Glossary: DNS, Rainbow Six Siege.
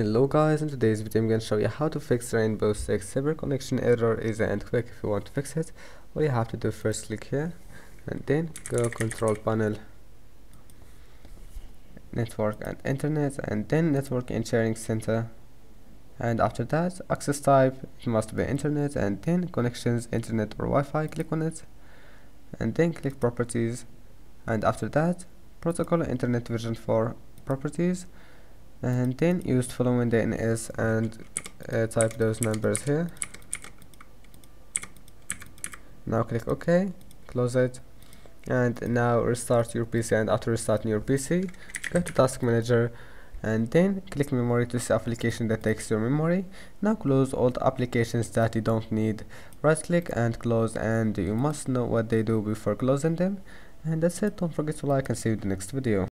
Hello guys, in today's video I'm going to show you how to fix Rainbow Six server connection error easy and quick. If you want to fix it, all you have to do, first click here and then go control panel, network and internet, and then network and sharing center, and after that access type, it must be internet, and then connections, internet or Wi-Fi, click on it and then click properties, and after that protocol internet version 4 properties, and then use following DNS and type those numbers here. Now click OK, close it, and now restart your PC. And after restarting your PC, go to task manager and then click memory to see application that takes your memory. Now close all the applications that you don't need, right click and close, and you must know what they do before closing them. And that's it. Don't forget to like and see you in the next video.